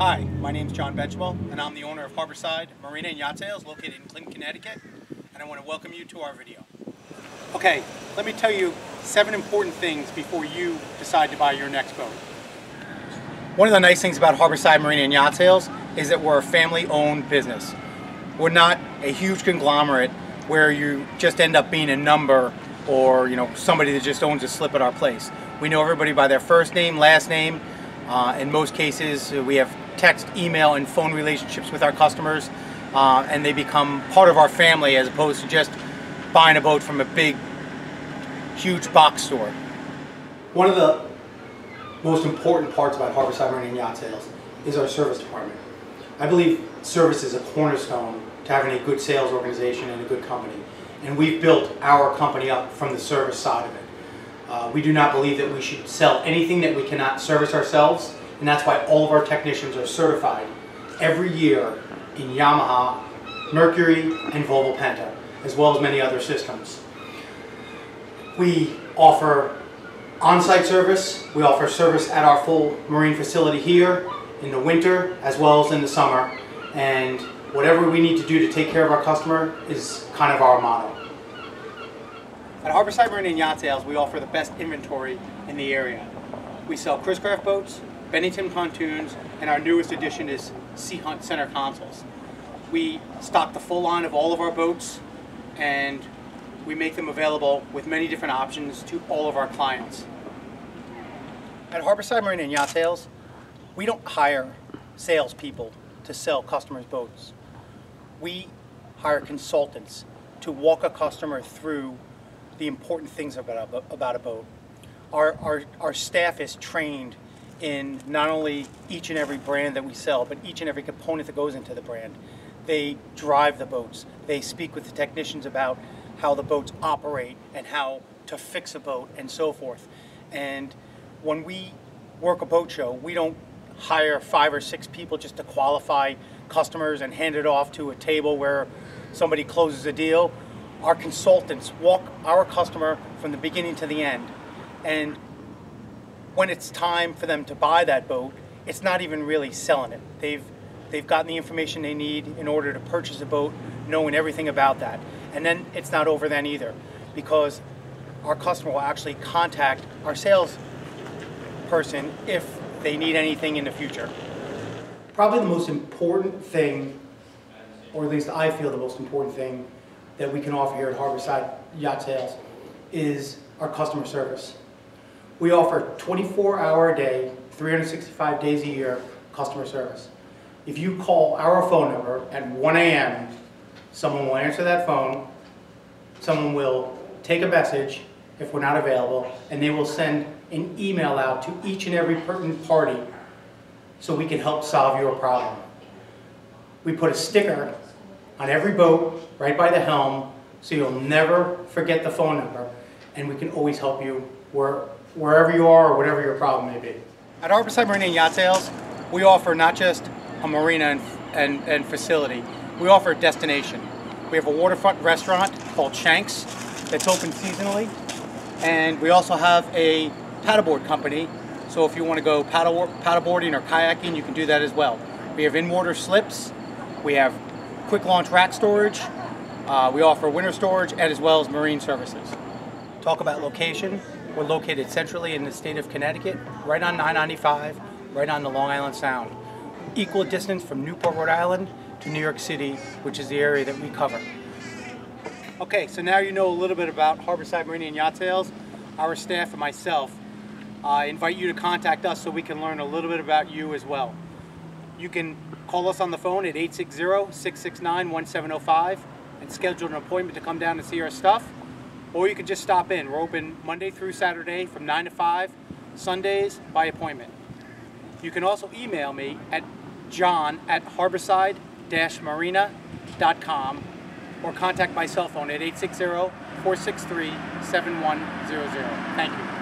Hi, my name is John Benchwell, and I'm the owner of Harborside Marina and Yacht Sales located in Clinton, Connecticut, and I want to welcome you to our video. Okay, let me tell you 7 important things before you decide to buy your next boat. One of the nice things about Harborside Marina and Yacht Sales is that we're a family-owned business. We're not a huge conglomerate where you just end up being a number or, you know, somebody that just owns a slip at our place. We know everybody by their first name, last name. In most cases, we have text, email, and phone relationships with our customers, and they become part of our family as opposed to just buying a boat from a big, huge box store. One of the most important parts about Harborside Marina and Yacht Sales is our service department. I believe service is a cornerstone to having a good sales organization and a good company, and we've built our company up from the service side of it. We do not believe that we should sell anything that we cannot service ourselves, and that's why all of our technicians are certified every year in Yamaha, Mercury, and Volvo Penta, as well as many other systems. We offer on-site service. We offer service at our full marine facility here in the winter as well as in the summer, and whatever we need to do to take care of our customer is kind of our motto. At Harborside Marina and Yacht Sales, we offer the best inventory in the area. We sell Chris Craft boats, Bennington pontoons, and our newest addition is Sea Hunt center consoles. We stock the full line of all of our boats, and we make them available with many different options to all of our clients. At Harborside Marina and Yacht Sales, we don't hire salespeople to sell customers' boats. We hire consultants to walk a customer through the important things about a boat. Our staff is trained in not only each and every brand that we sell, but each and every component that goes into the brand. They drive the boats. They speak with the technicians about how the boats operate and how to fix a boat and so forth. And when we work a boat show, we don't hire 5 or 6 people just to qualify customers and hand it off to a table where somebody closes a deal. Our consultants walk our customer from the beginning to the end, and when it's time for them to buy that boat, it's not even really selling it. They've gotten the information they need in order to purchase a boat, knowing everything about that. And then it's not over then either, because our customer will actually contact our sales person if they need anything in the future. Probably the most important thing, or at least I feel the most important thing, that we can offer here at Harborside Yacht Sales is our customer service. We offer 24-hour-a-day, 365 days a year customer service. If you call our phone number at 1 a.m., someone will answer that phone, someone will take a message if we're not available, and they will send an email out to each and every pertinent party so we can help solve your problem. We put a sticker on every boat, right by the helm, so you'll never forget the phone number, and we can always help you wherever you are or whatever your problem may be. At Harborside Marina and Yacht Sales, we offer not just a marina and facility, we offer a destination. We have a waterfront restaurant called Shanks that's open seasonally, and we also have a paddleboard company, so if you want to go paddleboarding or kayaking, you can do that as well. We have in-water slips, we have quick launch rack storage, we offer winter storage, and as well as marine services. Talk about location. We're located centrally in the state of Connecticut, right on 995, right on the Long Island Sound. Equal distance from Newport, Rhode Island to New York City, which is the area that we cover. Okay, so now you know a little bit about Harborside Marina and Yacht Sales. Our staff and myself, I invite you to contact us so we can learn a little bit about you as well. You can call us on the phone at 860-669-1705 and schedule an appointment to come down and see our stuff. Or you can just stop in. We're open Monday through Saturday from 9 to 5, Sundays by appointment. You can also email me at john@harborside-marina.com or contact my cell phone at 860-463-7100. Thank you.